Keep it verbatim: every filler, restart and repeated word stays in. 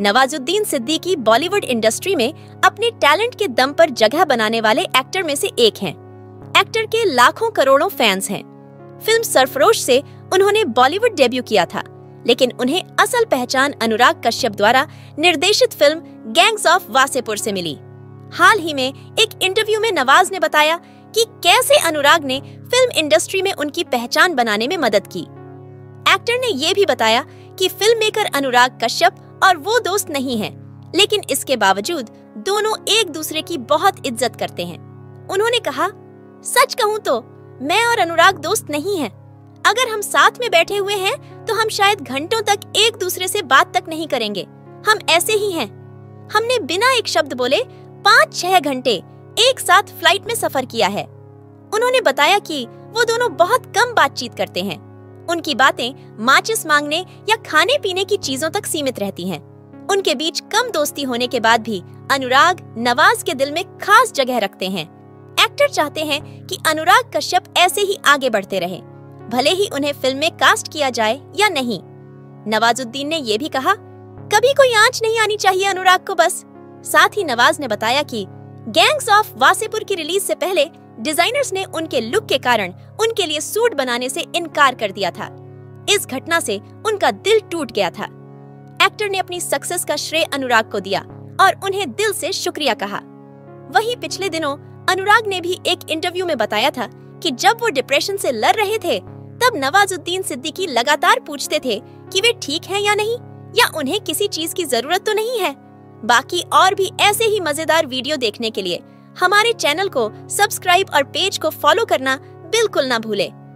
Nawazuddin Siddiqui Bollywood industry में अपने talent के दम पर जगह बनाने वाले एक्टर में से एक हैं। एक्टर के लाखों करोड़ों फैंस हैं। फिल्म सरफरोश से उन्होंने बॉलीवुड डेब्यू किया था, लेकिन उन्हें असल पहचान अनुराग कश्यप द्वारा निर्देशित फिल्म गैंग्स ऑफ वासेपुर से मिली। हाल ही में एक इंटरव्यू में नवाज ने बताया कि कैसे अनुराग ने फिल्म इंडस्ट्री में उनकी पहचान बनाने में मदद की। एक्टर ने ये भी बताया कि फिल्म मेकर अनुराग कश्यप और वो दोस्त नहीं हैं, लेकिन इसके बावजूद दोनों एक दूसरे की बहुत इज्जत करते हैं। उन्होंने कहा, सच कहूँ तो मैं और अनुराग दोस्त नहीं हैं। अगर हम साथ में बैठे हुए हैं तो हम शायद घंटों तक एक दूसरे से बात तक नहीं करेंगे। हम ऐसे ही हैं। हमने बिना एक शब्द बोले पाँच छह घंटे एक साथ फ्लाइट में सफर किया है। उन्होंने बताया कि वो दोनों बहुत कम बातचीत करते हैं। उनकी बातें माचिस मांगने या खाने पीने की चीजों तक सीमित रहती हैं। उनके बीच कम दोस्ती होने के बाद भी अनुराग नवाज के दिल में खास जगह रखते हैं। एक्टर चाहते हैं कि अनुराग कश्यप ऐसे ही आगे बढ़ते रहें, भले ही उन्हें फिल्म में कास्ट किया जाए या नहीं। नवाजुद्दीन ने ये भी कहा, कभी कोई आंच नहीं आनी चाहिए अनुराग को बस। साथ ही नवाज ने बताया कि गैंग्स ऑफ वासेपुर की रिलीज से पहले डिजाइनर्स ने उनके लुक के कारण उनके लिए सूट बनाने से इनकार कर दिया था। इस घटना से उनका दिल टूट गया था। एक्टर ने अपनी सक्सेस का श्रेय अनुराग को दिया और उन्हें दिल से शुक्रिया कहा। वहीं पिछले दिनों अनुराग ने भी एक इंटरव्यू में बताया था कि जब वो डिप्रेशन से लड़ रहे थे, तब नवाजुद्दीन सिद्दीकी लगातार पूछते थे कि वे ठीक हैं या नहीं, या उन्हें किसी चीज की जरूरत तो नहीं है। बाकी और भी ऐसे ही मजेदार वीडियो देखने के लिए हमारे चैनल को सब्सक्राइब और पेज को फॉलो करना बिल्कुल ना भूलें।